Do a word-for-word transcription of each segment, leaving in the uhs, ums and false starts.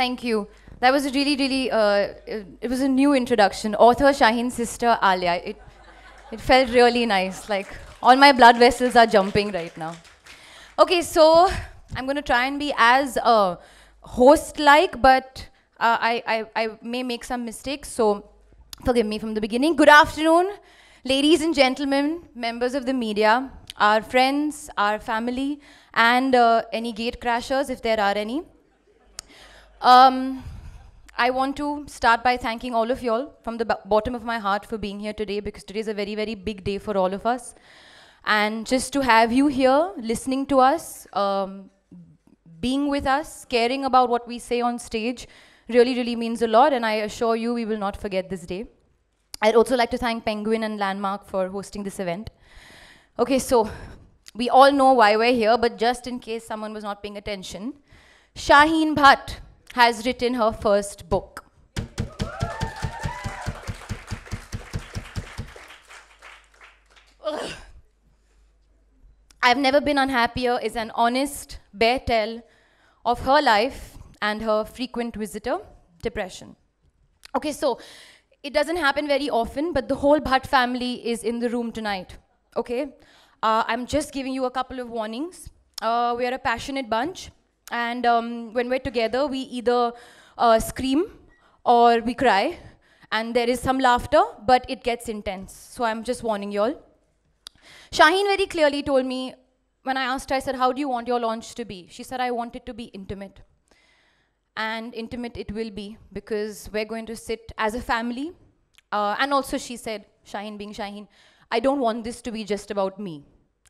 Thank you. That was a really, really, uh, it, it was a new introduction. Author Shaheen's sister, Alia. It, it felt really nice. Like, all my blood vessels are jumping right now. Okay, so I'm going to try and be as uh, host-like, but uh, I, I, I may make some mistakes, so forgive me from the beginning. Good afternoon, ladies and gentlemen, members of the media, our friends, our family, and uh, any gate crashers, if there are any. Um, I want to start by thanking all of y'all from the b bottom of my heart for being here today, because today is a very, very big day for all of us. And just to have you here, listening to us, um, being with us, caring about what we say on stage, really, really means a lot, and I assure you we will not forget this day. I'd also like to thank Penguin and Landmark for hosting this event. Okay, so we all know why we're here, but just in case someone was not paying attention, Shaheen Bhatt has written her first book. Ugh. I've Never Been Unhappier is an honest, bare tale of her life and her frequent visitor, depression. Okay, so it doesn't happen very often, but the whole Bhatt family is in the room tonight, okay? Uh, I'm just giving you a couple of warnings. Uh, we are a passionate bunch, and um, when we're together, we either uh, scream or we cry, and there is some laughter, but it gets intense. So I'm just warning you all. Shaheen very clearly told me, when I asked her, I said, how do you want your launch to be? She said, I want it to be intimate. And intimate it will be, because we're going to sit as a family. Uh, and also she said, Shaheen being Shaheen, I don't want this to be just about me.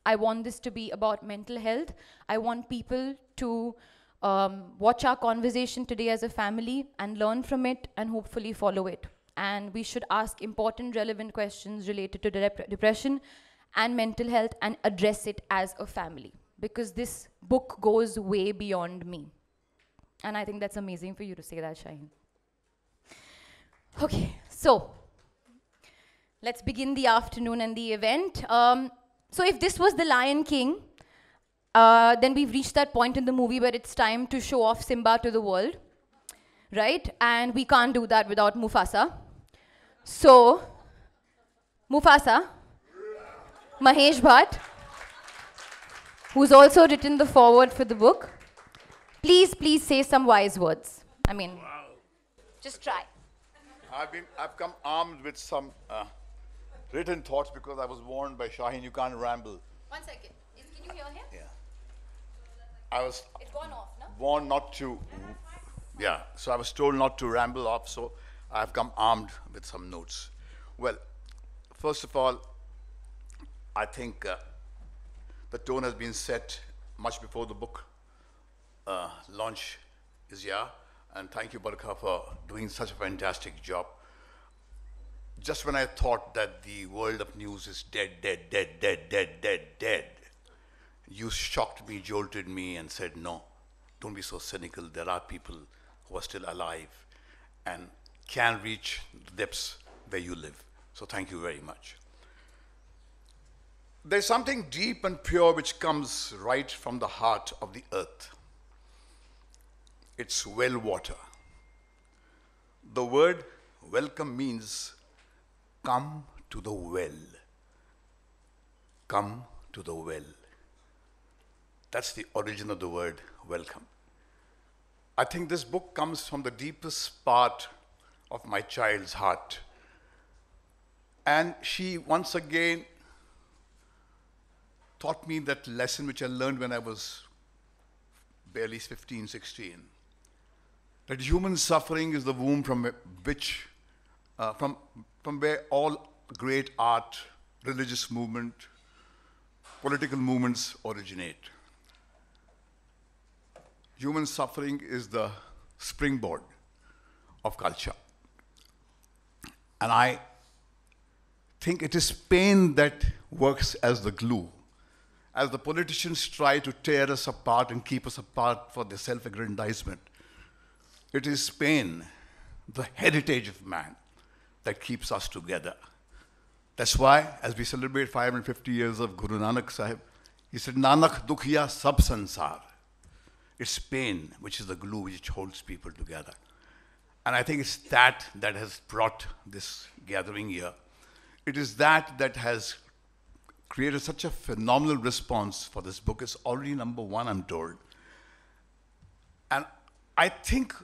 I want this to be about mental health. I want people to um, watch our conversation today as a family and learn from it and hopefully follow it. And we should ask important, relevant questions related to de- depression and mental health and address it as a family, because this book goes way beyond me. And I think that's amazing for you to say that, Shaheen. Okay, so let's begin the afternoon and the event. Um, so if this was The Lion King, uh, then we've reached that point in the movie where it's time to show off Simba to the world, right? And we can't do that without Mufasa. So, Mufasa, Mahesh Bhatt, who's also written the foreword for the book, please, please say some wise words. I mean, wow. Just try. I've, been, I've come armed with some uh, written thoughts, because I was warned by Shaheen, you can't ramble. One second. Is, can you hear him? Yeah. I was it's gone off, no? warned not to. Yeah, so I was told not to ramble off, so I've come armed with some notes. Well, first of all, I think uh, the tone has been set much before the book Uh, launch is yeah, and thank you, Barkha, for doing such a fantastic job. Just when I thought that the world of news is dead, dead, dead, dead, dead, dead, dead, you shocked me, jolted me, and said, no, don't be so cynical. There are people who are still alive and can reach the depths where you live. So thank you very much. There's something deep and pure which comes right from the heart of the earth. It's well water. The word welcome means come to the well. Come to the well. That's the origin of the word welcome. I think this book comes from the deepest part of my child's heart. And she once again taught me that lesson which I learned when I was barely fifteen, sixteen. That human suffering is the womb from which, uh, from, from where all great art, religious movement, political movements originate. Human suffering is the springboard of culture. And I think it is pain that works as the glue, as the politicians try to tear us apart and keep us apart for their self-aggrandizement. It is pain, the heritage of man, that keeps us together. That's why, as we celebrate five hundred fifty years of Guru Nanak Sahib, he said, Nanak dukhiya sab sansar. It's pain, which is the glue which holds people together. And I think it's that that has brought this gathering here. It is that that has created such a phenomenal response for this book. It's already number one, I'm told. And I think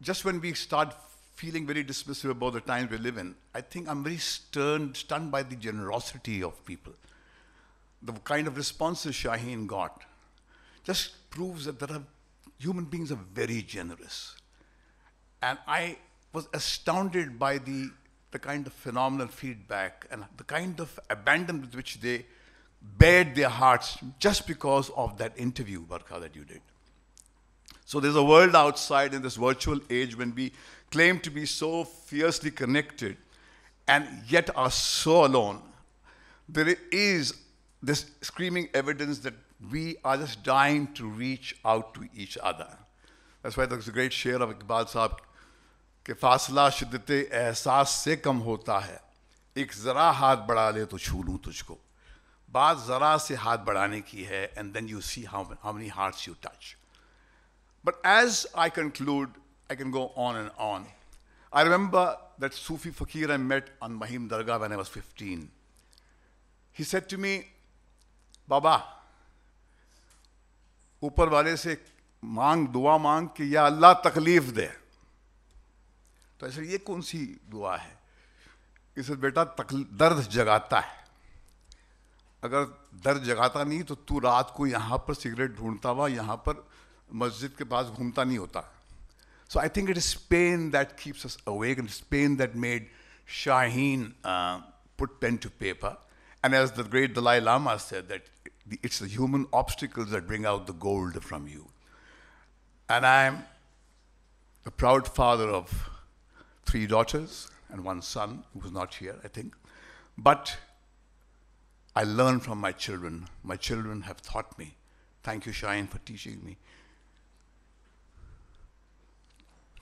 just when we start feeling very dismissive about the times we live in, I think I'm very stunned, stunned by the generosity of people. The kind of responses Shaheen got just proves that there are, human beings are very generous. And I was astounded by the, the kind of phenomenal feedback and the kind of abandon with which they bared their hearts just because of that interview, Barkha, that you did. So there's a world outside in this virtual age when we claim to be so fiercely connected and yet are so alone. There is this screaming evidence that we are just dying to reach out to each other. That's why there's a great share of Iqbal Sahib, کہ فاصلہ شدت احساس سے کم ہوتا ہے ایک ذرا ہاتھ بڑھا لے تو چھو لوں تجھ کو بات ذرا سے ہاتھ بڑھانے کی ہے and then you see how, how many hearts you touch. But as I conclude, I can go on and on. I remember that Sufi Fakir I met on Mahim Dargah when I was fifteen. He said to me, Baba, اوپر والے سے مانگ دعا مانگ کہ یا اللہ تکلیف دے. تو ایسے یہ کون سی دعا ہے؟ اس سے بیٹا درد جگاتا ہے. اگر درد جگاتا نہیں تو تو رات کو یہاں پر سگریٹ ڈھونڈتا ہوا یہاں پر مسجد کے پاس گھومتا نہیں ہوتا. So I think it is pain that keeps us awake and it's pain that made Shaheen uh, put pen to paper. And as the great Dalai Lama said that it's the human obstacles that bring out the gold from you. And I am the proud father of three daughters and one son who was not here, I think. But I learn from my children. My children have taught me. Thank you, Shaheen, for teaching me.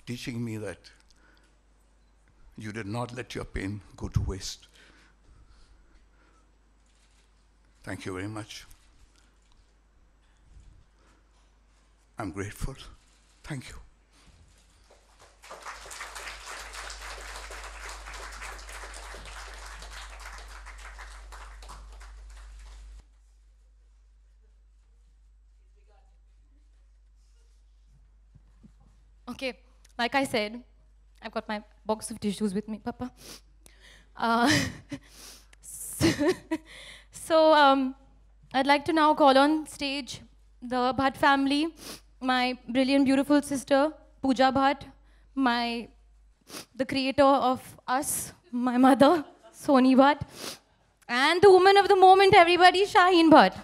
Teaching me that you did not let your pain go to waste. Thank you very much. I'm grateful. Thank you. Okay, like I said, I've got my box of tissues with me, Papa. Uh, so, so um, I'd like to now call on stage the Bhatt family, my brilliant, beautiful sister, Pooja Bhatt, my, the creator of us, my mother, Soni Bhatt, and the woman of the moment, everybody, Shaheen Bhatt.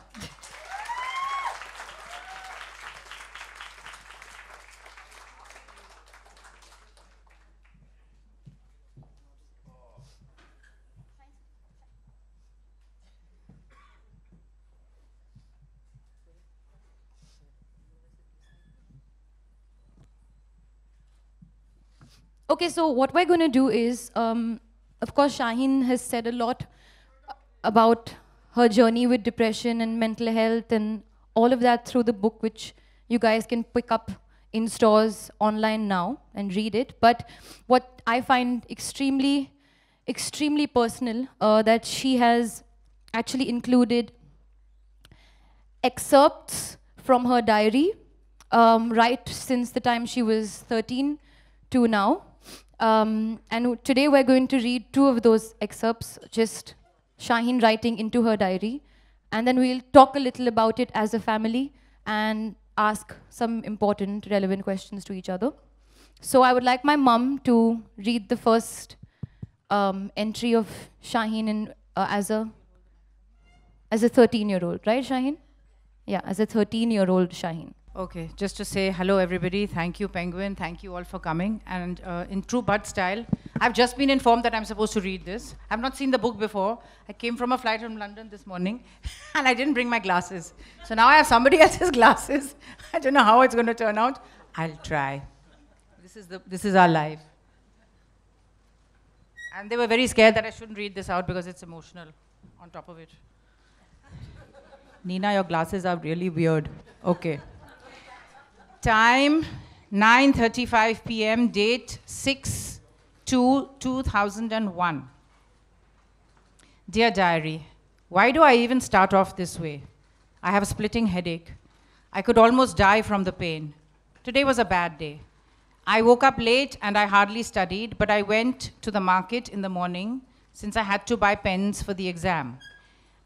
Okay, so what we're going to do is, um, of course, Shaheen has said a lot about her journey with depression and mental health and all of that through the book, which you guys can pick up in stores online now and read it. But what I find extremely, extremely personal, uh, that she has actually included excerpts from her diary, um, right since the time she was thirteen to now. Um, and today we're going to read two of those excerpts, just Shaheen writing into her diary. And then we'll talk a little about it as a family and ask some important, relevant questions to each other. So I would like my mum to read the first um, entry of Shaheen in, uh, as a as a thirteen-year-old, right, Shaheen? Yeah, as a thirteen-year-old Shaheen. Okay, just to say hello everybody, thank you Penguin, thank you all for coming, and uh, in true Bhatt style, I've just been informed that I'm supposed to read this. I've not seen the book before. I came from a flight from London this morning and I didn't bring my glasses. So now I have somebody else's glasses. I don't know how it's going to turn out. I'll try. This is, the, this is our life. And they were very scared that I shouldn't read this out because it's emotional on top of it. Nina, your glasses are really weird. Okay. Time nine thirty-five p m Date six two two thousand one. Dear diary, why do I even start off this way? I have a splitting headache. I could almost die from the pain. Today was a bad day. I woke up late and I hardly studied, but I went to the market in the morning since I had to buy pens for the exam.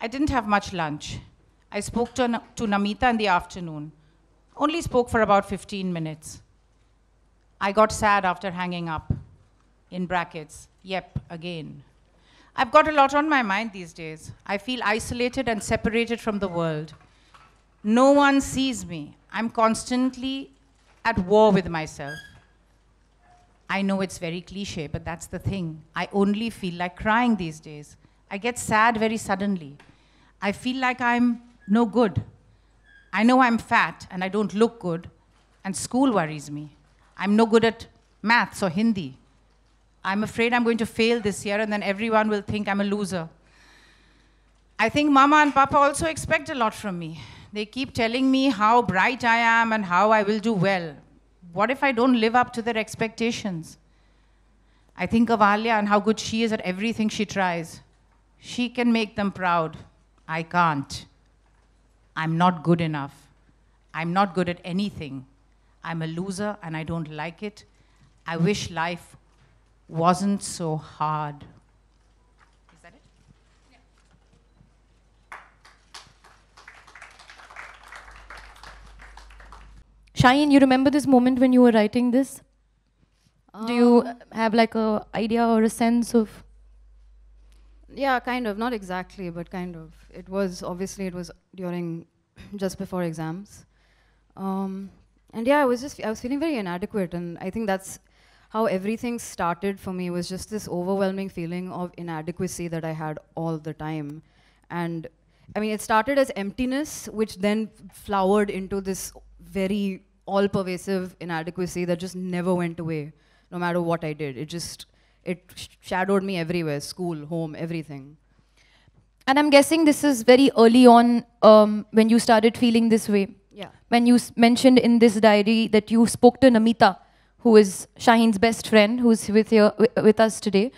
I didn't have much lunch. I spoke to, to Namita in the afternoon. Only spoke for about fifteen minutes. I got sad after hanging up. In brackets, yep, again. I've got a lot on my mind these days. I feel isolated and separated from the world. No one sees me. I'm constantly at war with myself. I know it's very cliche, but that's the thing. I only feel like crying these days. I get sad very suddenly. I feel like I'm no good. I know I'm fat and I don't look good, and school worries me. I'm no good at maths or Hindi. I'm afraid I'm going to fail this year and then everyone will think I'm a loser. I think Mama and Papa also expect a lot from me. They keep telling me how bright I am and how I will do well. What if I don't live up to their expectations? I think of Alia and how good she is at everything she tries. She can make them proud. I can't. I'm not good enough. I'm not good at anything. I'm a loser and I don't like it. I wish life wasn't so hard. Is that it? Yeah. Shaheen, you remember this moment when you were writing this? Um, Do you have like a idea or a sense of? Yeah, kind of. Not exactly, but kind of. It was obviously it was during just before exams, um, and yeah, I was just I was feeling very inadequate, and I think that's how everything started for me, was just this overwhelming feeling of inadequacy that I had all the time. And I mean, it started as emptiness, which then flowered into this very all-pervasive inadequacy that just never went away, no matter what I did. It just, it sh shadowed me everywhere, school, home, everything. And I'm guessing this is very early on um, when you started feeling this way. Yeah. When you s mentioned in this diary that you spoke to Namita, who is Shaheen's best friend, who's with your, with us today.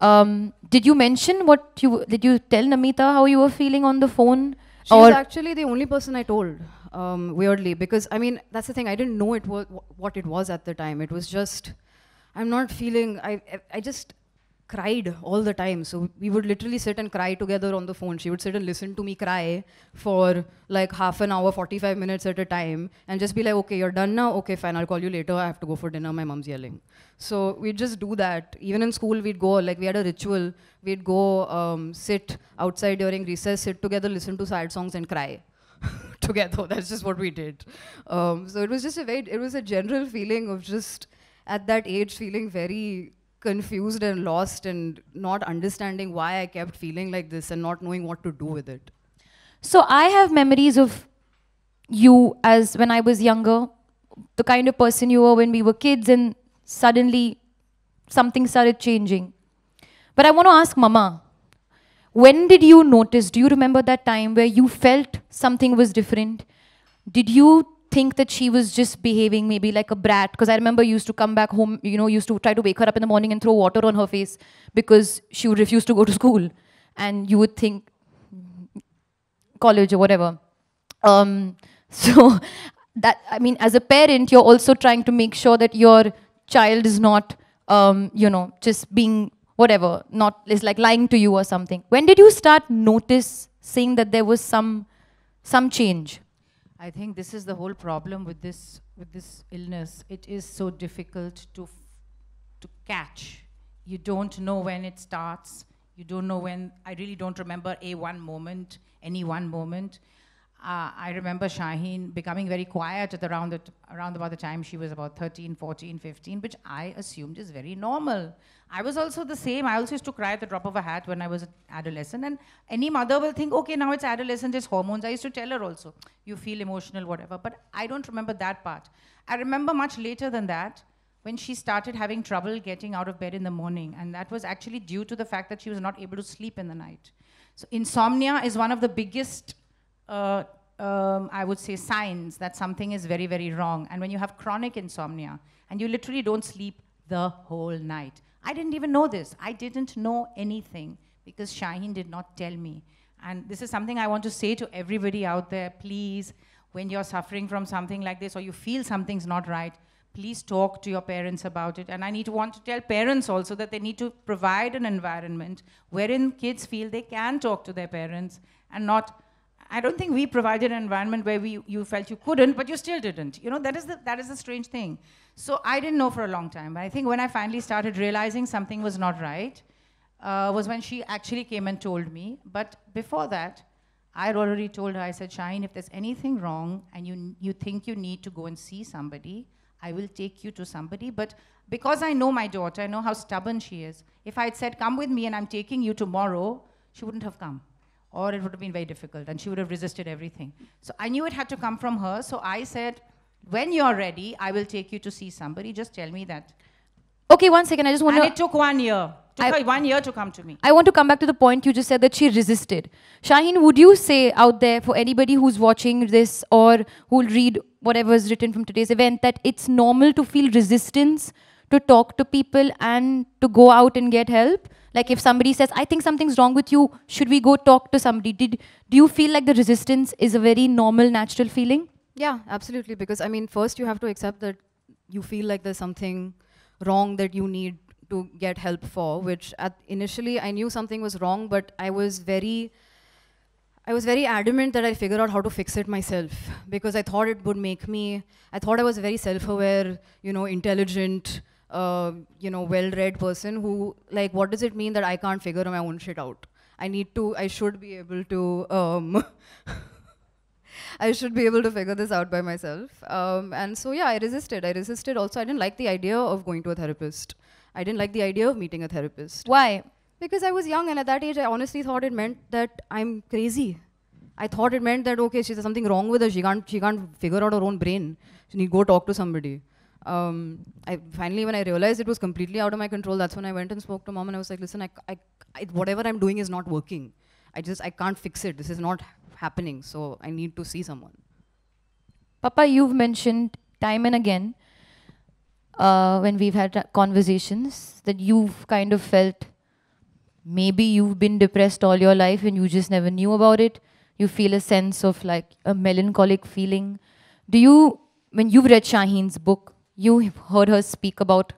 Um, did you mention what you, did you tell Namita how you were feeling on the phone? She was actually the only person I told, um, weirdly, because I mean, that's the thing, I didn't know it was what it was at the time. It was just, I'm not feeling, I, I just cried all the time. So we would literally sit and cry together on the phone. She would sit and listen to me cry for like half an hour, forty-five minutes at a time, and just be like, okay, you're done now? Okay, fine, I'll call you later. I have to go for dinner, my mom's yelling. So we'd just do that. Even in school, we'd go, like we had a ritual. We'd go um, sit outside during recess, sit together, listen to sad songs and cry together. That's just what we did. Um, so it was just a very, it was a general feeling of just at that age feeling very confused and lost and not understanding why I kept feeling like this and not knowing what to do with it. So I have memories of you as when I was younger, the kind of person you were when we were kids, and suddenly something started changing. But I want to ask Mama, when did you notice, do you remember that time where you felt something was different? Did you think that she was just behaving maybe like a brat? Because I remember used to come back home, you know, used to try to wake her up in the morning and throw water on her face because she would refuse to go to school. And you would think, college or whatever. Um, so, that, I mean, as a parent, you're also trying to make sure that your child is not, um, you know, just being whatever, not, is like lying to you or something. When did you start notice, saying that there was some, some change? I think this is the whole problem with this, with this illness. It is so difficult to, to catch. You don't know when it starts. You don't know when. I really don't remember a one moment, any one moment. Uh, I remember Shaheen becoming very quiet at around, the t around about the time she was about thirteen, fourteen, fifteen, which I assumed is very normal. I was also the same. I also used to cry at the drop of a hat when I was an adolescent. And any mother will think, okay, now it's adolescent, it's hormones. I used to tell her also, you feel emotional, whatever. But I don't remember that part. I remember much later than that, when she started having trouble getting out of bed in the morning. And that was actually due to the fact that she was not able to sleep in the night. So insomnia is one of the biggest Uh, um, I would say, signs that something is very, very wrong. And when you have chronic insomnia and you literally don't sleep the whole night. I didn't even know this. I didn't know anything because Shaheen did not tell me. And this is something I want to say to everybody out there. Please, when you're suffering from something like this or you feel something's not right, please talk to your parents about it. And I need to want to tell parents also that they need to provide an environment wherein kids feel they can talk to their parents and not, I don't think we provided an environment where we, you felt you couldn't, but you still didn't. You know, that is the, that is the strange thing. So I didn't know for a long time. But I think when I finally started realizing something was not right, Uh, was when she actually came and told me. But before that, I had already told her, I said, Shaheen, if there's anything wrong and you, you think you need to go and see somebody, I will take you to somebody. But because I know my daughter, I know how stubborn she is. If I had said, come with me and I'm taking you tomorrow, she wouldn't have come. Or it would have been very difficult and she would have resisted everything. So I knew it had to come from her. So I said, when you're ready, I will take you to see somebody. Just tell me that. Okay, one second, I just want to... And it took one year. Took I, her one year to come to me. I want to come back to the point you just said that she resisted. Shaheen, would you say out there for anybody who's watching this or who'll read whatever is written from today's event that it's normal to feel resistance, to talk to people and to go out and get help? Like if somebody says, I think something's wrong with you, should we go talk to somebody? Did, do you feel like the resistance is a very normal, natural feeling? Yeah, absolutely. Because I mean, first you have to accept that you feel like there's something wrong that you need to get help for, which at initially I knew something was wrong, but I was very, I was very adamant that I figure out how to fix it myself, because I thought it would make me, I thought I was a very self-aware, you know, intelligent, uh, you know, well-read person who, like, what does it mean that I can't figure my own shit out? I need to, I should be able to, um, I should be able to figure this out by myself. Um, and so, yeah, I resisted. I resisted also. I didn't like the idea of going to a therapist. I didn't like the idea of meeting a therapist. Why? Because I was young, and at that age, I honestly thought it meant that I'm crazy. I thought it meant that, okay, she's something wrong with her. She can't, she can't figure out her own brain. She need to go talk to somebody. Um, I finally, when I realized it was completely out of my control, that's when I went and spoke to mom, and I was like, listen, I, I, I, whatever I'm doing is not working. I just, I can't fix it. This is not happening, so I need to see someone. Papa, you've mentioned time and again uh, when we've had conversations that you've kind of felt maybe you've been depressed all your life and you just never knew about it. You feel a sense of like a melancholic feeling. Do you, when you've read Shaheen's book, you've heard her speak about,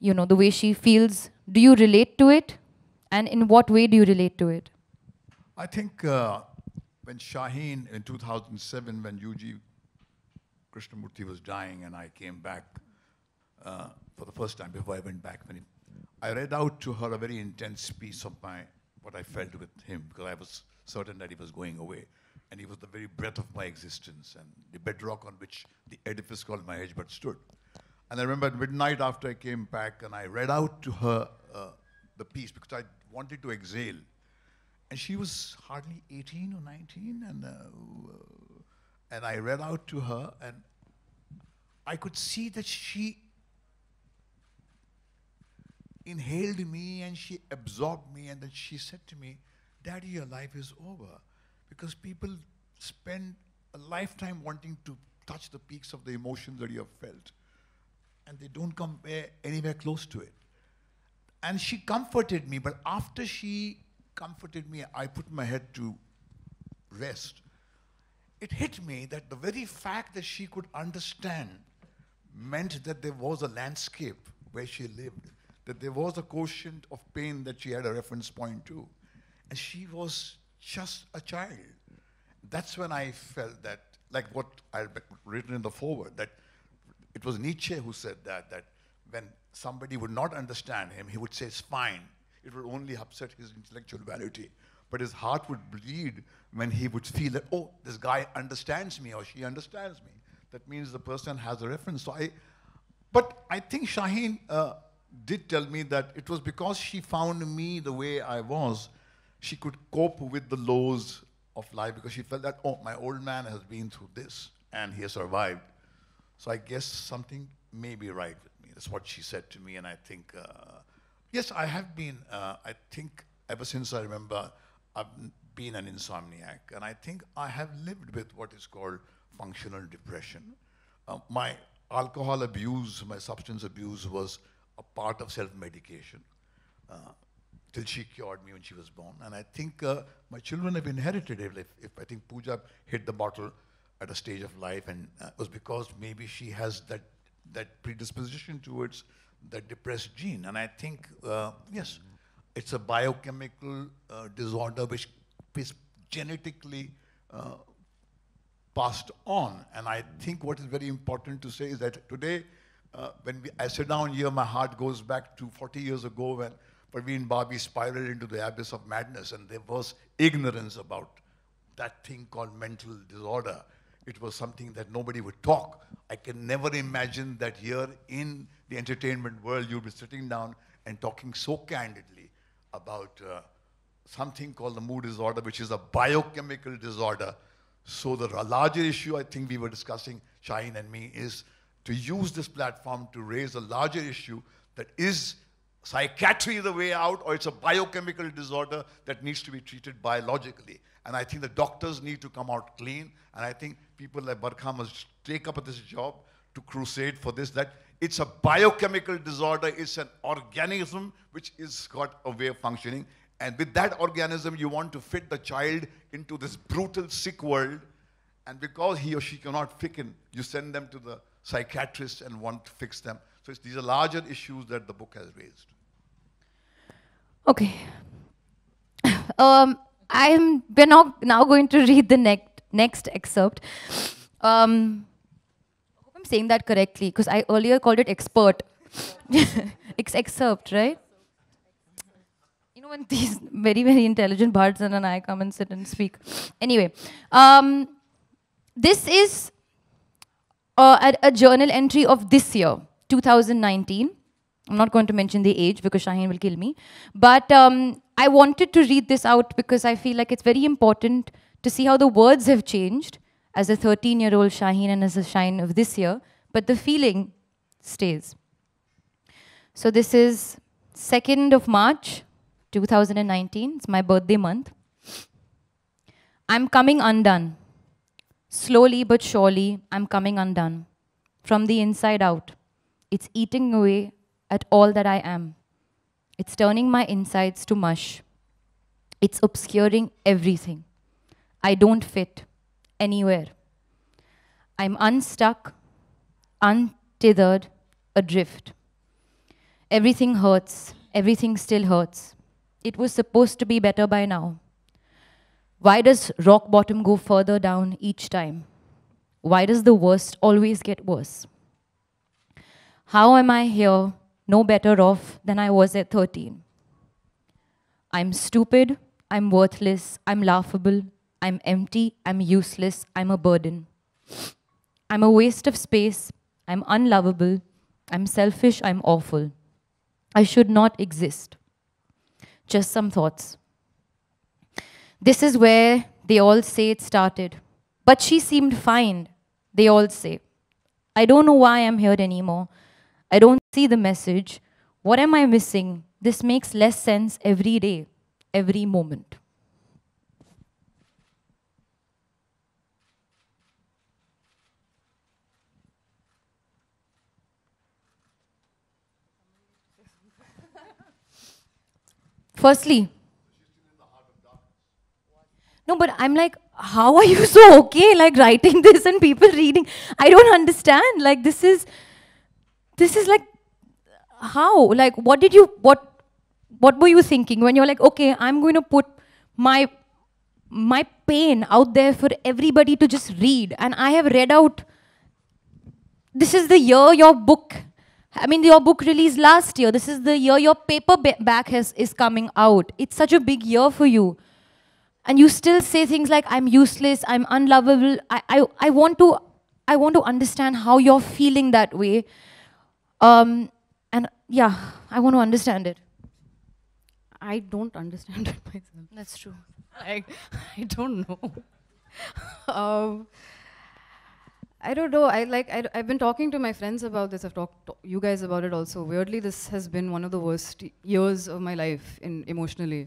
you know, the way she feels. Do you relate to it? And in what way do you relate to it? I think uh, when Shaheen, in two thousand seven, when U. G. Krishnamurti was dying and I came back uh, for the first time before I went back, when he, I read out to her a very intense piece of my, what I felt with him, because I was certain that he was going away. And he was the very breath of my existence and the bedrock on which the edifice called Mahesh Bhatt stood. And I remember at midnight after I came back and I read out to her uh, the piece because I wanted to exhale. And she was hardly eighteen or nineteen, and, uh, and I read out to her, and I could see that she inhaled me, and she absorbed me, and then she said to me, Daddy, your life is over, because people spend a lifetime wanting to touch the peaks of the emotions that you have felt, and they don't come anywhere close to it. And she comforted me, but after she comforted me, I put my head to rest. It hit me that the very fact that she could understand meant that there was a landscape where she lived, that there was a quotient of pain that she had a reference point to. And she was just a child. That's when I felt that, like what I had written in the foreword, that it was Nietzsche who said that, that when somebody would not understand him, he would say, it's fine. It would only upset his intellectual vanity. But his heart would bleed when he would feel that, oh, this guy understands me or she understands me. That means the person has a reference. So I, but I think Shaheen uh, did tell me that it was because she found me the way I was, she could cope with the lows of life because she felt that, oh, my old man has been through this and he has survived. So I guess something may be right with me. That's what she said to me, and I think... Uh, yes, I have been, uh, I think ever since I remember, I've been an insomniac, and I think I have lived with what is called functional depression. Uh, my alcohol abuse, my substance abuse was a part of self-medication uh, till she cured me when she was born. And I think uh, my children have inherited it. If, if I think Pooja hit the bottle at a stage of life, and uh, it was because maybe she has that, that predisposition towards that depressed gene. And I think, uh, yes, it's a biochemical uh, disorder which is genetically uh, passed on. And I think what is very important to say is that today, uh, when we, I sit down here, my heart goes back to forty years ago when Parveen Babi spiraled into the abyss of madness, and there was ignorance about that thing called mental disorder. It was something that nobody would talk. I can never imagine that here in the entertainment world, you'll be sitting down and talking so candidly about uh, something called the mood disorder, which is a biochemical disorder. So the larger issue I think we were discussing, Shaheen and me, is to use this platform to raise a larger issue that is psychiatry the way out, or it's a biochemical disorder that needs to be treated biologically. And I think the doctors need to come out clean, and I think people like Barkha must take up this job to crusade for this, that it's a biochemical disorder, it's an organism which is got a way of functioning. And with that organism, you want to fit the child into this brutal, sick world. And because he or she cannot fit in, you send them to the psychiatrist and want to fix them. So it's, these are larger issues that the book has raised. Okay. Um, I'm, we're now, now going to read the next, next excerpt. Um, I hope I'm saying that correctly, because I earlier called it expert. It's excerpt, right? When these very, very intelligent Bharatan and I come and sit and speak. Anyway, um, this is uh, a, a journal entry of this year, two thousand nineteen. I'm not going to mention the age because Shaheen will kill me. But um, I wanted to read this out because I feel like it's very important to see how the words have changed as a thirteen-year-old Shaheen and as a Shaheen of this year. But the feeling stays. So this is second of March, two thousand nineteen, it's my birthday month. I'm coming undone. Slowly but surely, I'm coming undone. From the inside out, it's eating away at all that I am. It's turning my insides to mush. It's obscuring everything. I don't fit anywhere. I'm unstuck, untethered, adrift. Everything hurts. Everything still hurts. It was supposed to be better by now. Why does rock bottom go further down each time? Why does the worst always get worse? How am I here no better off than I was at thirteen? I'm stupid, I'm worthless, I'm laughable, I'm empty, I'm useless, I'm a burden. I'm a waste of space, I'm unlovable, I'm selfish, I'm awful. I should not exist. Just some thoughts. This is where they all say it started. But she seemed fine, they all say. I don't know why I'm here anymore. I don't see the message. What am I missing? This makes less sense every day, every moment. Firstly, no, but I'm like, how are you so okay, like writing this and people reading? I don't understand. Like this is, this is like, how? Like what did you, what, what were you thinking when you're like, okay, I'm going to put my, my pain out there for everybody to just read. And I have read out, this is the year your book, I mean, your book released last year. This is the year your paperback has, is coming out. It's such a big year for you. And you still say things like, I'm useless, I'm unlovable. I, I, I, want, to, I want to understand how you're feeling that way. Um, and yeah, I want to understand it. I don't understand it myself. That's true. I, I don't know. um, I don't know, I, like, I, I've been talking to my friends about this, I've talked to you guys about it also. Weirdly, this has been one of the worst years of my life in, emotionally.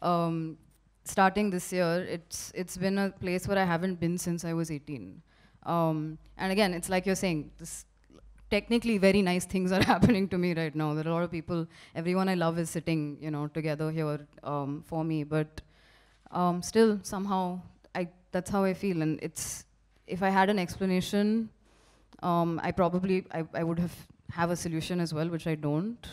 Um, starting this year, it's, it's been a place where I haven't been since I was eighteen. Um, and again, it's like you're saying, this technically very nice things are happening to me right now. There are a lot of people, everyone I love is sitting, you know, together here um, for me, but um, still somehow, I, that's how I feel. And it's, if I had an explanation, um, I probably, I, I would have, have a solution as well, which I don't.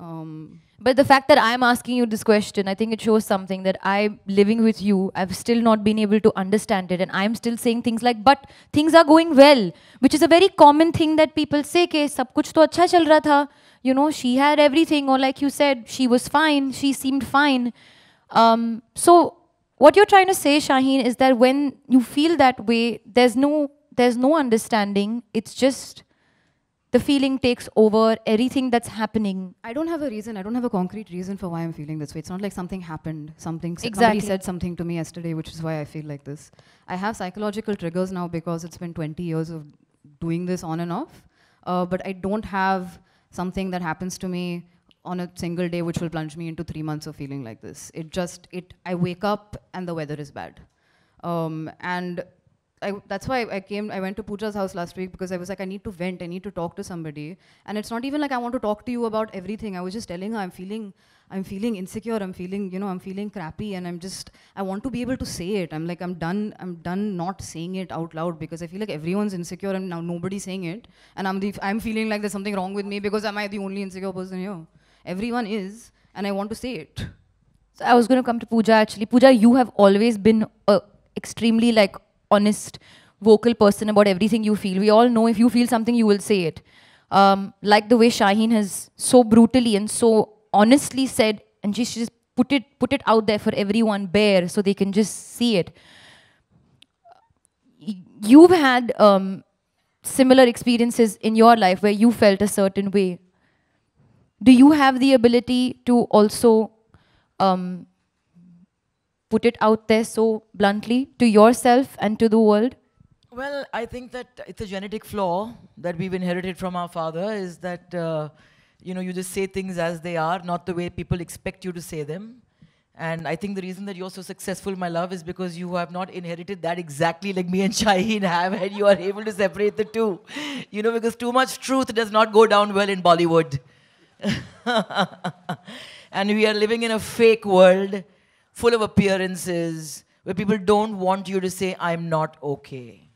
Um, but the fact that I'm asking you this question, I think it shows something, that I'm living with you, I've still not been able to understand it, and I'm still saying things like, but things are going well, which is a very common thing that people say, ke sab kuch to acha chal raha tha. You know, she had everything, or like you said, she was fine, she seemed fine. Um, so what you're trying to say, Shaheen, is that when you feel that way, there's no, there's no understanding, it's just the feeling takes over everything that's happening. I don't have a reason. I don't have a concrete reason for why I'm feeling this way. It's not like something happened. Something, exactly. Somebody said something to me yesterday, which is why I feel like this. I have psychological triggers now because it's been twenty years of doing this on and off. Uh, but I don't have something that happens to me on a single day which will plunge me into three months of feeling like this. It just, it. I wake up and the weather is bad. Um, and... I, that's why I came, I went to Pooja's house last week, because I was like, I need to vent, I need to talk to somebody. And it's not even like I want to talk to you about everything. I was just telling her, I'm feeling, I'm feeling insecure, I'm feeling, you know, I'm feeling crappy, and I'm just, I want to be able to say it. I'm like, I'm done, I'm done not saying it out loud, because I feel like everyone's insecure and now nobody's saying it. And I'm, the, I'm feeling like there's something wrong with me because am I the only insecure person here? Everyone is, and I want to say it. So I was going to come to Pooja actually. Pooja, you have always been uh, extremely like, honest, vocal person about everything you feel. We all know if you feel something, you will say it. Um, like the way Shaheen has so brutally and so honestly said, and she, she just put it, put it out there for everyone bare, so they can just see it. You've had um, similar experiences in your life where you felt a certain way. Do you have the ability to also um, put it out there so bluntly to yourself and to the world? Well, I think that it's a genetic flaw that we've inherited from our father, is that, uh, you know, you just say things as they are, not the way people expect you to say them. And I think the reason that you're so successful, my love, is because you have not inherited that exactly like me and Shaheen have, and you are able to separate the two. You know, because too much truth does not go down well in Bollywood. And we are living in a fake world, full of appearances, where people don't want you to say, I'm not okay.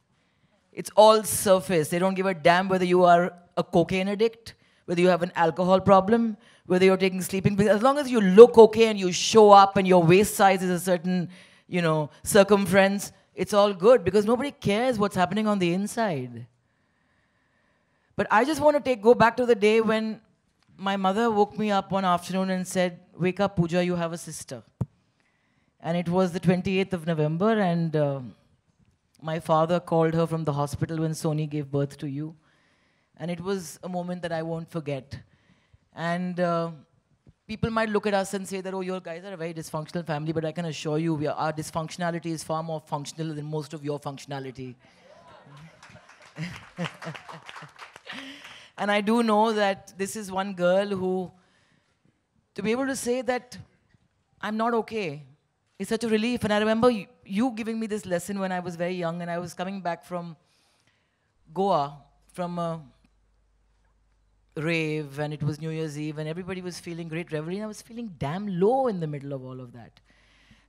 It's all surface. They don't give a damn whether you are a cocaine addict, whether you have an alcohol problem, whether you're taking sleeping pills. As long as you look okay and you show up and your waist size is a certain, you know, circumference, it's all good, because nobody cares what's happening on the inside. But I just want to take, go back to the day when my mother woke me up one afternoon and said, wake up, Pooja, you have a sister. And it was the twenty-eighth of November, and uh, my father called her from the hospital when Soni gave birth to you. And it was a moment that I won't forget. And uh, people might look at us and say that, oh, you guys are a very dysfunctional family, but I can assure you, we are, our dysfunctionality is far more functional than most of your functionality. And I do know that this is one girl who, to be able to say that I'm not okay, it's such a relief. And I remember you, you giving me this lesson when I was very young, and I was coming back from Goa, from a rave, and it was New Year's Eve, and everybody was feeling great revelry, and I was feeling damn low in the middle of all of that.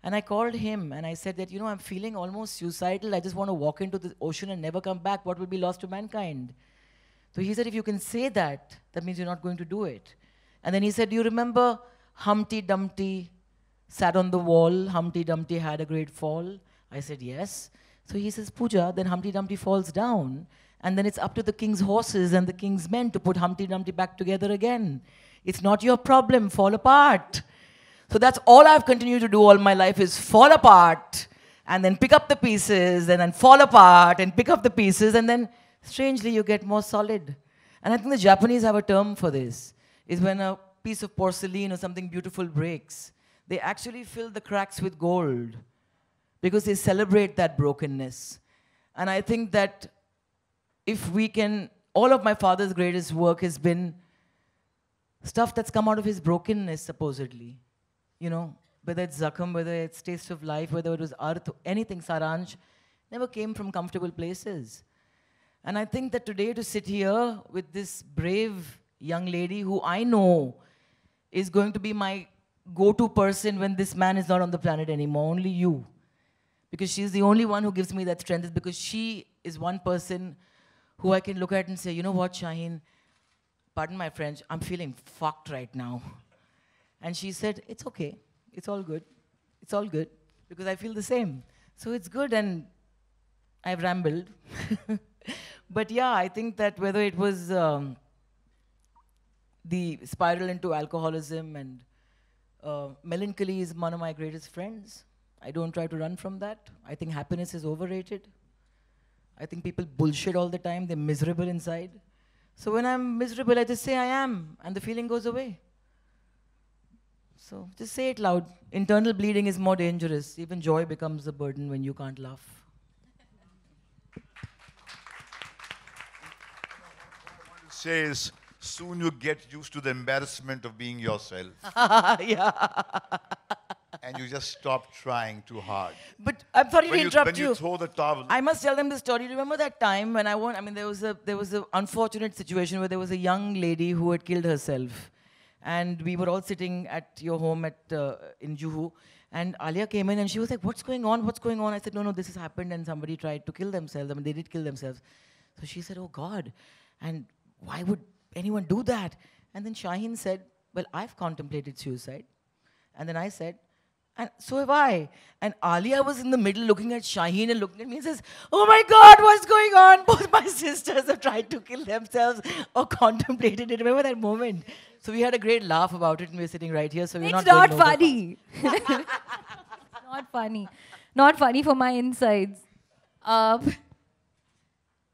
And I called him, and I said that, you know, I'm feeling almost suicidal. I just want to walk into the ocean and never come back. What will be lost to mankind? So he said, if you can say that, that means you're not going to do it. And then he said, do you remember Humpty Dumpty sat on the wall, Humpty Dumpty had a great fall? I said, yes. So he says, Pooja, then Humpty Dumpty falls down, and then it's up to the king's horses and the king's men to put Humpty Dumpty back together again. It's not your problem, fall apart. So that's all I've continued to do all my life, is fall apart, and then pick up the pieces, and then fall apart, and pick up the pieces, and then strangely you get more solid. And I think the Japanese have a term for this, is when a piece of porcelain or something beautiful breaks, they actually fill the cracks with gold, because they celebrate that brokenness. And I think that if we can, all of my father's greatest work has been stuff that's come out of his brokenness, supposedly. You know, whether it's Zakham, whether it's Taste of Life, whether it was Arth, anything, Saransh, never came from comfortable places. And I think that today to sit here with this brave young lady who I know is going to be my go-to person when this man is not on the planet anymore, only you. Because she's the only one who gives me that strength, because she is one person who I can look at and say, you know what, Shaheen, pardon my French, I'm feeling fucked right now. And she said, it's okay, it's all good, it's all good, because I feel the same. So it's good, and I've rambled. But yeah, I think that whether it was um, the spiral into alcoholism and uh, melancholy is one of my greatest friends. I don't try to run from that. I think happiness is overrated. I think people bullshit all the time. They're miserable inside. So when I'm miserable, I just say I am, and the feeling goes away. So just say it loud. Internal bleeding is more dangerous. Even joy becomes a burden when you can't laugh. What I want to say is, soon you get used to the embarrassment of being yourself. Yeah. And you just stop trying too hard. But I'm sorry when to interrupt you. When you throw the towel. I must tell them the story. Remember that time when I won? I mean, there was a there was an unfortunate situation where there was a young lady who had killed herself, and we were all sitting at your home at uh, in Juhu, and Alia came in and she was like, "What's going on? What's going on?" I said, "No, no, this has happened, and somebody tried to kill themselves. I mean, they did kill themselves." So she said, "Oh God, and why would anyone do that?" And then Shaheen said, "Well, I've contemplated suicide," and then I said, and so have I. And Alia was in the middle looking at Shaheen and looking at me and says, oh my God, what's going on? Both my sisters have tried to kill themselves or contemplated it. Remember that moment? So we had a great laugh about it and we were sitting right here. So we're not not funny. Not funny. Not funny for my insides. Uh,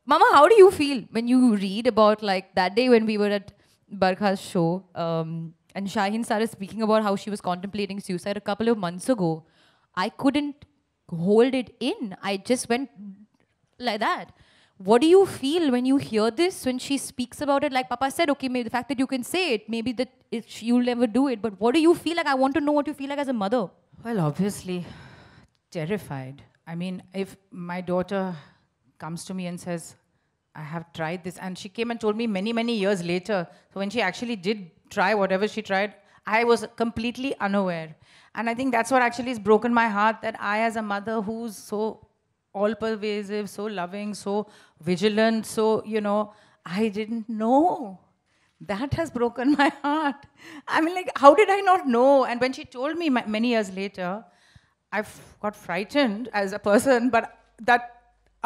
Mama, how do you feel when you read about like that day when we were at Barkha's show? Um, And Shaheen started speaking about how she was contemplating suicide a couple of months ago. I couldn't hold it in. I just went like that. What do you feel when you hear this, when she speaks about it? Like Papa said, okay, maybe the fact that you can say it, maybe that it, you'll never do it. But what do you feel like? I want to know what you feel like as a mother. Well, obviously, terrified. I mean, if my daughter comes to me and says, I have tried this, and she came and told me many, many years later. So when she actually did try whatever she tried, I was completely unaware. And I think that's what actually has broken my heart, that I as a mother who's so all-pervasive, so loving, so vigilant, so, you know, I didn't know. That has broken my heart. I mean, like, how did I not know? And when she told me my, many years later, I got frightened as a person, but that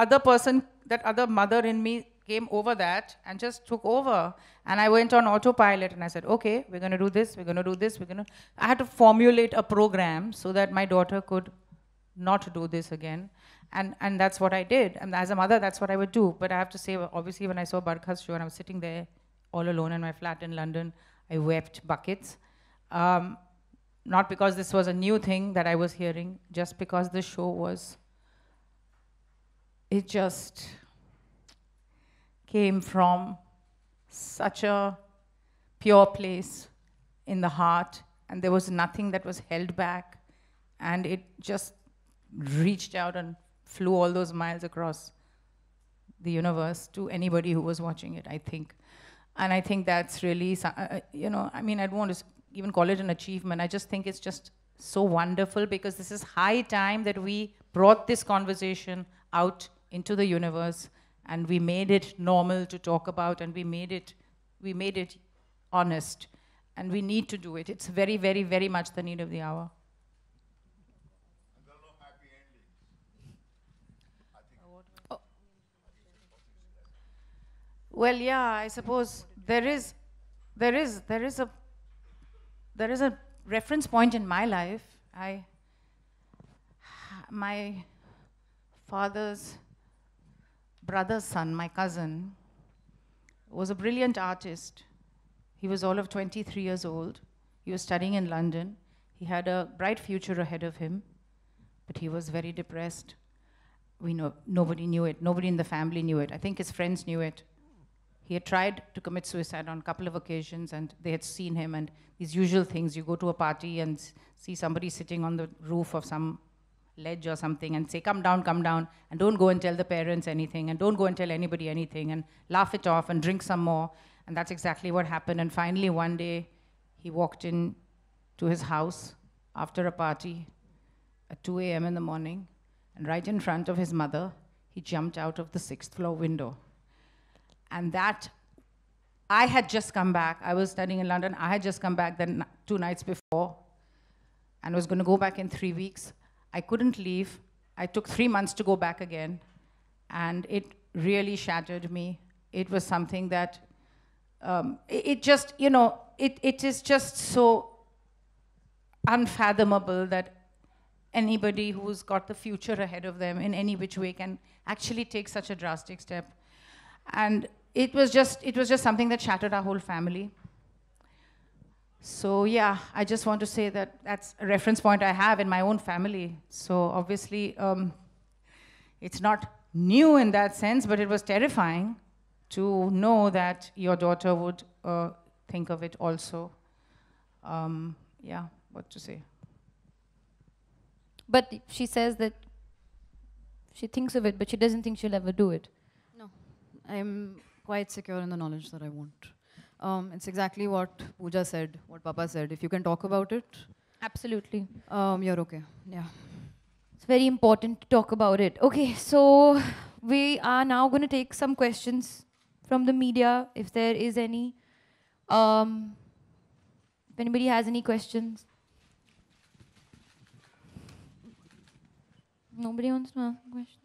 other person, that other mother in me came over that and just took over. And I went on autopilot and I said, okay, we're going to do this, we're going to do this, we're going to... I had to formulate a program so that my daughter could not do this again. And, and that's what I did. And as a mother, that's what I would do. But I have to say, obviously, when I saw Barkha's show and I was sitting there all alone in my flat in London, I wept buckets. Um, not because this was a new thing that I was hearing, just because the show was... It just... came from such a pure place in the heart, and there was nothing that was held back, and it just reached out and flew all those miles across the universe to anybody who was watching it, I think. And I think that's really, you know, I mean, I don't want to even call it an achievement. I just think it's just so wonderful, because this is high time that we brought this conversation out into the universe. And we made it normal to talk about, and we made it, we made it honest. And we need to do it. It's very, very, very much the need of the hour. And there are no happy endings, I think. Oh. Well, yeah, I suppose there is, there is, there is a, there is a reference point in my life. I, my father's brother's son, my cousin, was a brilliant artist. He was all of twenty-three years old. He was studying in London. He had a bright future ahead of him, but he was very depressed. We know, nobody knew it. Nobody in the family knew it. I think his friends knew it. He had tried to commit suicide on a couple of occasions, and they had seen him, and these usual things. You go to a party and see somebody sitting on the roof of some ledge or something and say, come down, come down, and don't go and tell the parents anything, and don't go and tell anybody anything, and laugh it off and drink some more. And that's exactly what happened. And finally, one day, he walked in to his house after a party at two A M in the morning, and right in front of his mother, he jumped out of the sixth floor window. And that, I had just come back. I was studying in London. I had just come back then two nights before, and was going to go back in three weeks. I couldn't leave. I took three months to go back again, and it really shattered me. It was something that, um, it, it just, you know, it, it is just so unfathomable that anybody who's got the future ahead of them in any which way can actually take such a drastic step. And it was just, it was just something that shattered our whole family. So yeah, I just want to say that that's a reference point I have in my own family. So obviously, um, it's not new in that sense, but it was terrifying to know that your daughter would uh, think of it also. Um, yeah, what to say. But she says that she thinks of it, but she doesn't think she'll ever do it. No, I'm quite secure in the knowledge that I won't. Um, it's exactly what Pooja said, what Papa said. If you can talk about it. Absolutely. Um, you're okay, yeah. It's very important to talk about it. Okay, so we are now going to take some questions from the media, if there is any. Um, if anybody has any questions. Nobody wants to ask a question?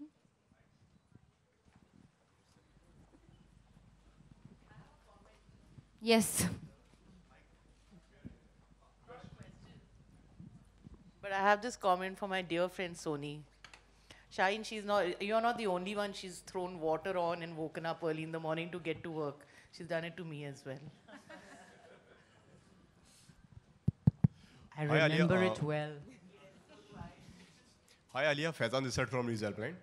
Yes. But I have this comment for my dear friend Soni. Shaheen, she's not, you're not the only one she's thrown water on and woken up early in the morning to get to work. She's done it to me as well. I remember Hi, Alia, it uh, well. Hi Alia, Faizan Desert from New Zealand.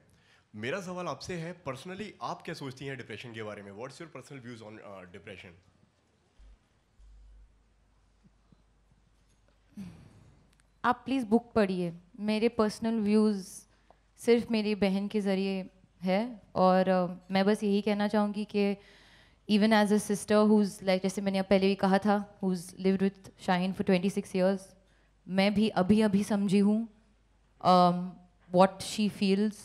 मेरा सवाल आपसे है, personally आप क्या सोचती हैं depression के बारे में? What's your personal views on depression? आप प्लीज़ बुक पढ़िए. मेरे पर्सनल व्यूज़ सिर्फ मेरी बहन के ज़रिए है, और uh, मैं बस यही कहना चाहूँगी कि even as a sister who's like, जैसे मैंने पहले भी कहा था, who's lived with Shaheen for twenty six years, मैं भी अभी अभी समझी हूँ वॉट शी फील्स.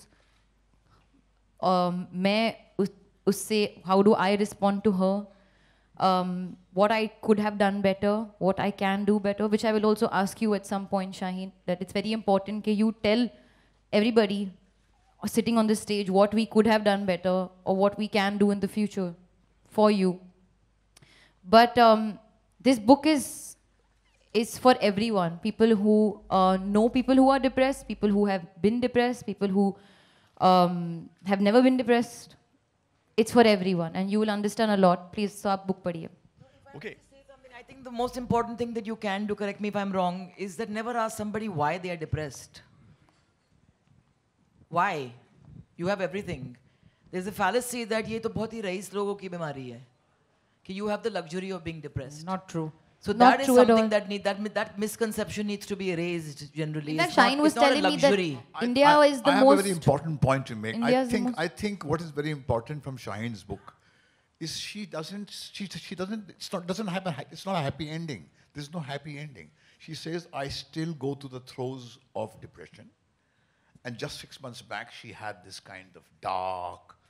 मैं उससे how do I respond to her, what I could have done better, what I can do better, which I will also ask you at some point Shaheen, that it's very important कि you tell everybody sitting on the stage what we could have done better और what we can do in the future for you. But this book is is for everyone, people who uh, know people who are depressed, people who have been depressed, people who Um, have never been depressed. It's for everyone, and you will understand a lot. Please, so aap book padiye. Okay. I think the most important thing that you can do, correct me if I'm wrong, is that never ask somebody why they are depressed. Why? You have everything. There's a fallacy that ye to bahut hi raees logo ki bimari hai, ki you have the luxury of being depressed. Not true. So not that is something that need that that misconception needs to be erased generally. It's Shaheen not, was it's telling not a luxury. Me that I, India I, is the I most. I have a very important point to make. India's I think I think what is very important from Shaheen's book is she doesn't she she doesn't it's not doesn't happen. It's not a happy ending. There's no happy ending. She says I still go through the throes of depression, and just six months back she had this kind of dark,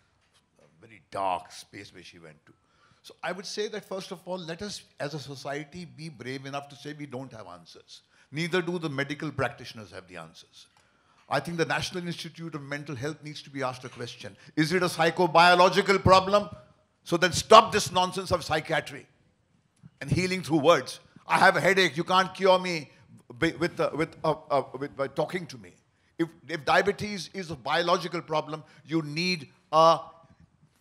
very dark space where she went to. So I would say that first of all, let us as a society be brave enough to say we don't have answers. Neither do the medical practitioners have the answers. I think the National Institute of Mental Health needs to be asked a question. Is it a psychobiological problem? So then stop this nonsense of psychiatry and healing through words. I have a headache. You can't cure me with, uh, with, uh, uh, with by talking to me. If, if diabetes is a biological problem, you need a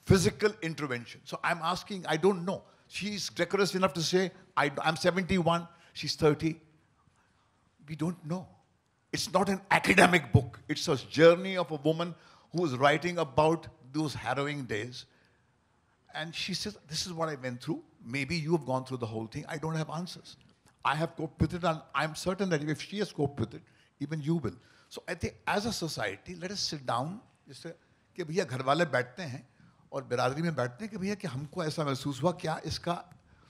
physical intervention. So I'm asking, I don't know. She's decorous enough to say, I, I'm seventy-one, she's thirty. We don't know. It's not an academic book. It's a journey of a woman who's writing about those harrowing days. And she says, this is what I went through. Maybe you have gone through the whole thing. I don't have answers. I have coped with it, and I'm certain that if she has coped with it, even you will. So I think as a society, let us sit down. Just say, कि भैया घर वाले बैठते हैं और बिरादरी में बैठते हैं कि भैया कि हमको ऐसा महसूस हुआ क्या इसका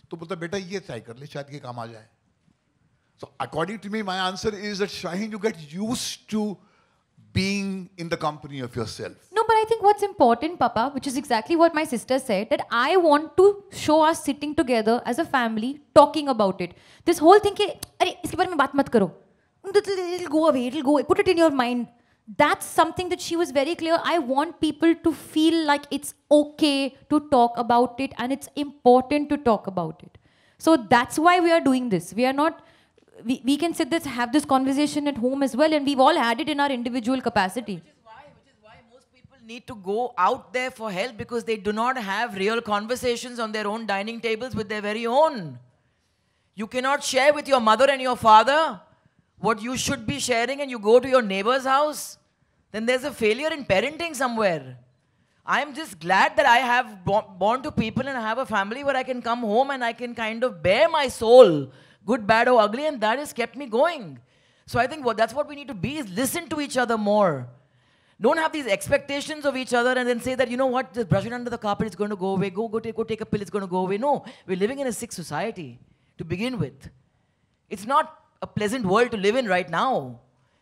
तो बोलता बेटा ये ट्राई कर ले शायद ये काम आ जाए. So according to me, my answer is that Shaheen, you get used to being in the company of yourself. No, but I think what's important, Papa, which is exactly what my sister said, that I want to show us sitting together as a family, talking about it. This whole thing, ke, "Arey, iske baare mein baat mat karo." It'll go away, it'll go away. Put it in your mind. That's something that she was very clear. I want people to feel like it's okay to talk about it and it's important to talk about it. So that's why we are doing this. We are not... We, we can sit this, have this conversation at home as well, and we've all had it in our individual capacity. Which is why, which is why most people need to go out there for help, because they do not have real conversations on their own dining tables with their very own. You cannot share with your mother and your father what you should be sharing, and you go to your neighbor's house. Then there's a failure in parenting somewhere. I'm just glad that I have born to people and I have a family where I can come home and I can kind of bare my soul. Good, bad or ugly, and that has kept me going. So I think what, that's what we need to be, is listen to each other more. Don't have these expectations of each other and then say that, you know what, just brush it under the carpet, it's going to go away. Go, go, take, go take a pill, it's going to go away. No, we're living in a sick society to begin with. It's not a pleasant world to live in right now.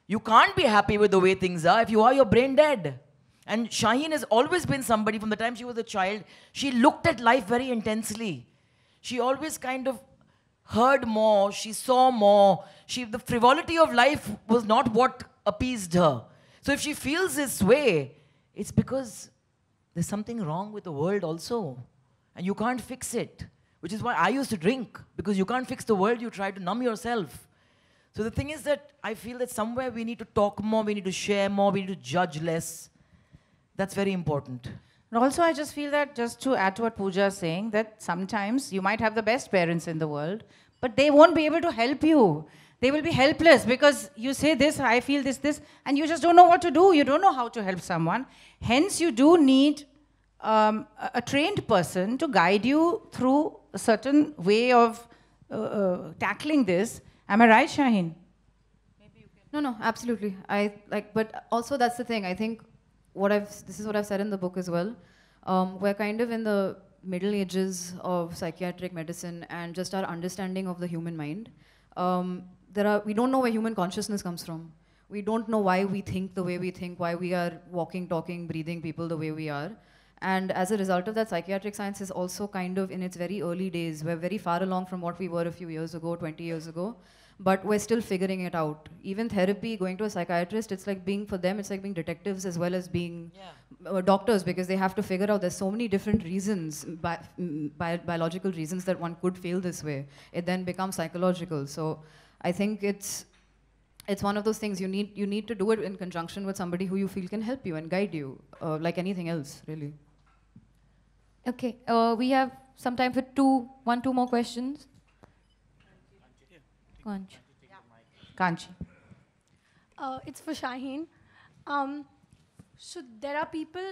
You can't be happy with the way things are. If you are, you're brain dead. And Shaheen has always been somebody, from the time she was a child, she looked at life very intensely. She always kind of heard more, she saw more, she, the frivolity of life was not what appeased her. So if she feels this way, it's because there's something wrong with the world also. And you can't fix it. Which is why I used to drink, because you can't fix the world, you try to numb yourself. So the thing is that I feel that somewhere we need to talk more, we need to share more, we need to judge less. That's very important. And also I just feel that, just to add to what Pooja is saying, that sometimes you might have the best parents in the world, but they won't be able to help you. They will be helpless because you say this, I feel this, this, and you just don't know what to do. You don't know how to help someone. Hence, you do need um, a trained person to guide you through a certain way of uh, uh, tackling this. Am I right, Shaheen? Maybe you can. No, no, absolutely. I like, but also that's the thing. I think. What I've, this is what I've said in the book as well. Um, we're kind of in the middle ages of psychiatric medicine and just our understanding of the human mind. Um, there are, we don't know where human consciousness comes from. We don't know why we think the way we think, why we are walking, talking, breathing people the way we are. And as a result of that, psychiatric science is also kind of in its very early days. We're very far along from what we were a few years ago, twenty years ago. But we're still figuring it out. Even therapy, going to a psychiatrist, it's like being, for them, it's like being detectives as well as being yeah. doctors, because they have to figure out there's so many different reasons, bi bi biological reasons that one could feel this way. It then becomes psychological. So I think it's, it's one of those things, you need, you need to do it in conjunction with somebody who you feel can help you and guide you, uh, like anything else, really. Okay, uh, we have some time for two, one, two more questions. Kanchi. Kanchi. Uh, it's for Shaheen. Um, so there are people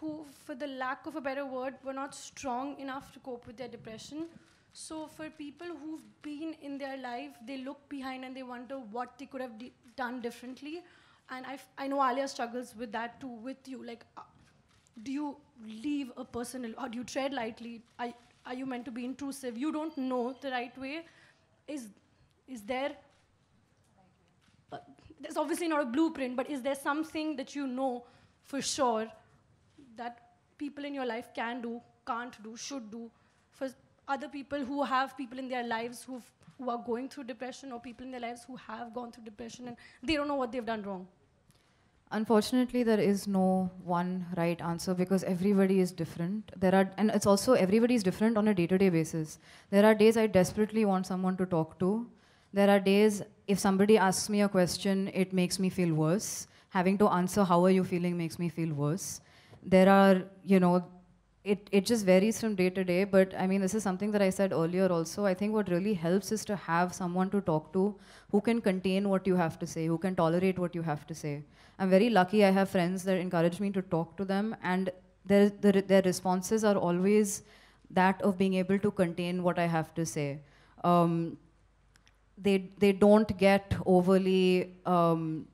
who, for the lack of a better word, were not strong enough to cope with their depression. So for people who've been in their life, they look behind and they wonder what they could have done differently. And I've, I know Alia struggles with that too, with you. Like, uh, do you leave a person, or do you tread lightly? Are, are you meant to be intrusive? You don't know the right way. Is... Is there, uh, there's obviously not a blueprint, but is there something that you know for sure that people in your life can do, can't do, should do? For other people who have people in their lives who've, who are going through depression, or people in their lives who have gone through depression and they don't know what they've done wrong? Unfortunately, there is no one right answer, because everybody is different. There are, and it's also, everybody is different on a day-to-day basis. There are days I desperately want someone to talk to. There are days, if somebody asks me a question, it makes me feel worse. Having to answer, how are you feeling, makes me feel worse. There are, you know, it, it just varies from day to day. But I mean, this is something that I said earlier also. I think what really helps is to have someone to talk to who can contain what you have to say, who can tolerate what you have to say. I'm very lucky I have friends that encourage me to talk to them. And their, their, their responses are always that of being able to contain what I have to say. Um, they, they don't get overly um,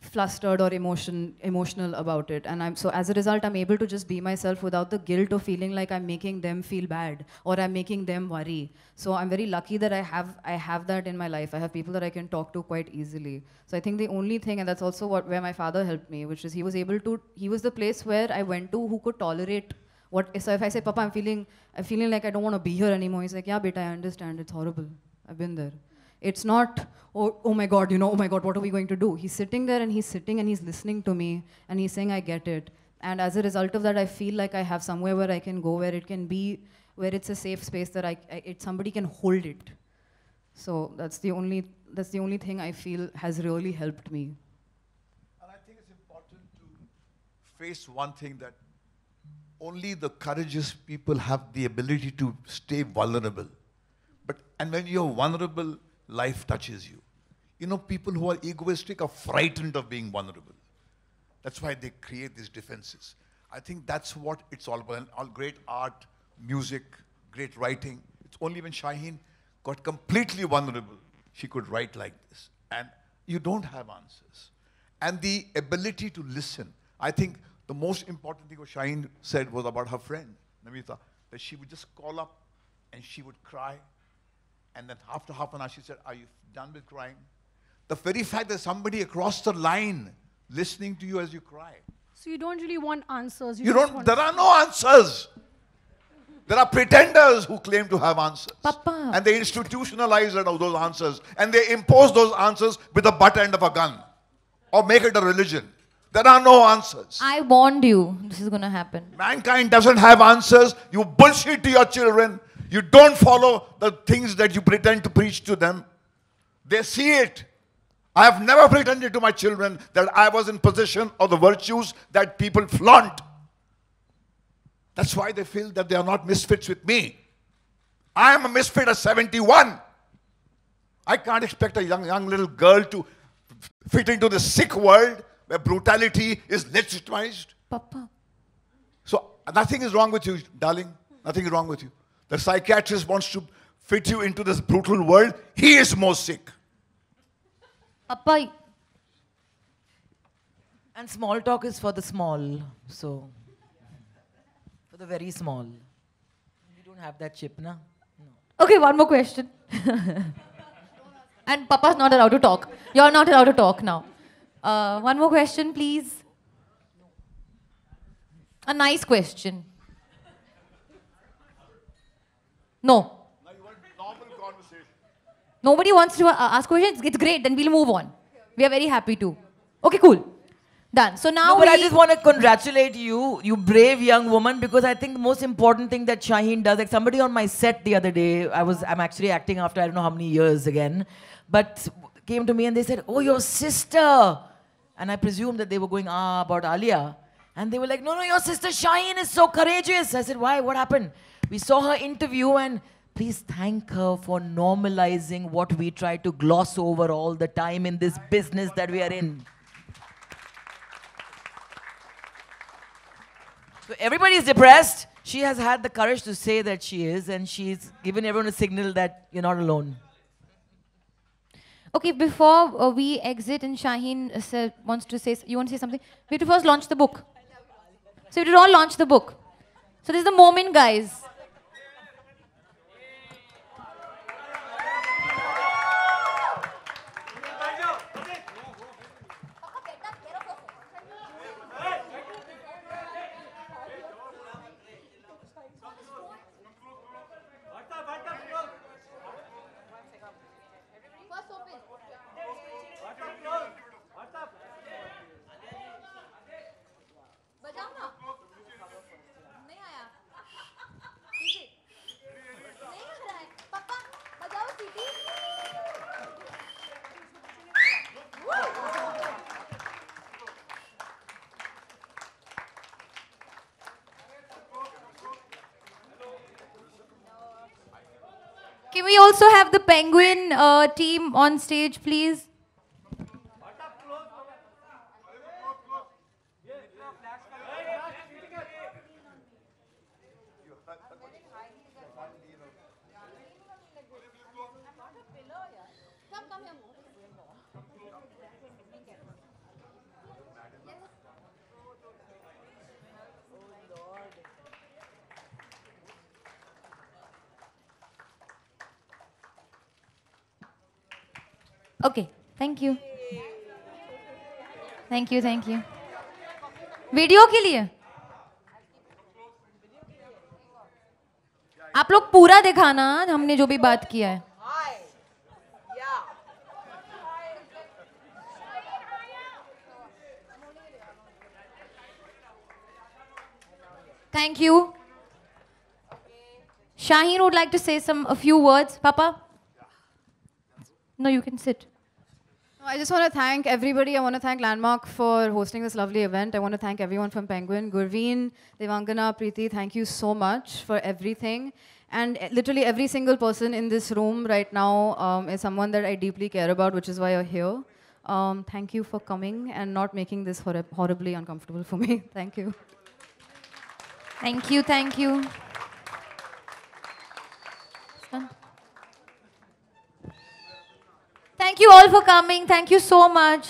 flustered or emotion, emotional about it. And I'm, so as a result, I'm able to just be myself without the guilt of feeling like I'm making them feel bad or I'm making them worry. So I'm very lucky that I have, I have that in my life. I have people that I can talk to quite easily. So I think the only thing, and that's also what, where my father helped me, which is he was able to, he was the place where I went to who could tolerate what, so if I say, Papa, I'm feeling, I'm feeling like I don't want to be here anymore. He's like, yeah, beta, I understand. It's horrible. I've been there. It's not, oh, oh my God, you know, oh my God, what are we going to do? He's sitting there and he's sitting and he's listening to me and he's saying, I get it. And as a result of that, I feel like I have somewhere where I can go, where it can be, where it's a safe space that I, I it, somebody can hold it. So that's the only, that's the only thing I feel has really helped me. And I think it's important to face one thing, that only the courageous people have the ability to stay vulnerable. But, and when you're vulnerable, life touches you. You know, people who are egoistic are frightened of being vulnerable. That's why they create these defenses. I think that's what it's all about. And all great art, music, great writing. It's only when Shaheen got completely vulnerable, she could write like this. And you don't have answers. And the ability to listen. I think the most important thing what Shaheen said was about her friend, Namita, that she would just call up and she would cry. And then after half an hour, she said, are you done with crying? The very fact that somebody across the line listening to you as you cry. So you don't really want answers. You, you don't, want there are no answers. There are pretenders who claim to have answers. Papa. And they institutionalize those answers. And they impose those answers with the butt end of a gun. Or make it a religion. There are no answers. I warned you, this is going to happen. Mankind doesn't have answers. You bullshit to your children. You don't follow the things that you pretend to preach to them. They see it. I have never pretended to my children that I was in possession of the virtues that people flaunt. That's why they feel that they are not misfits with me. I am a misfit at seventy-one. I can't expect a young, young little girl to fit into the sick world where brutality is legitimized. Papa. So nothing is wrong with you, darling. Nothing is wrong with you. The psychiatrist wants to fit you into this brutal world. He is more sick. Papa. And small talk is for the small. So, for the very small. You don't have that chip, na? No. Okay, one more question. And Papa's not allowed to talk. You're not allowed to talk now. Uh, one more question, please. A nice question. No. Now you want normal conversation. Nobody wants to uh, ask questions. It's great. Then we'll move on. We are very happy to. Okay, cool. Done. So now no, but I just want to congratulate you, you brave young woman, because I think the most important thing that Shaheen does, like somebody on my set the other day, I was, I'm actually acting after I don't know how many years again, but came to me and they said, oh, your sister. And I presumed that they were going, ah, about Alia. And they were like, no, no, your sister Shaheen is so courageous. I said, why? What happened? We saw her interview and please thank her for normalizing what we try to gloss over all the time in this business that we are in. So everybody's depressed. She has had the courage to say that she is, and she's given everyone a signal that you're not alone. Okay, before uh, we exit and Shaheen uh, wants to say, you want to say something? We have to first launch the book. So we did all launch the book. So this is the moment, guys. Can we also have the Penguin uh, team on stage, please? Okay, thank you. Thank you, thank you. Video کے لیے آپ لوگ پورا دکھانا ہم نے جو بھی بات کیا ہے. Thank you. Shaheen would like to say some a few words. Papa? No, you can sit. I just want to thank everybody. I want to thank Landmark for hosting this lovely event. I want to thank everyone from Penguin, Gurveen, Devangana, Preeti. Thank you so much for everything. And literally every single person in this room right now um, is someone that I deeply care about, which is why you're here. Um, thank you for coming and not making this hor- horribly uncomfortable for me. Thank you. Thank you, thank you. Thank you all for coming. Thank you so much.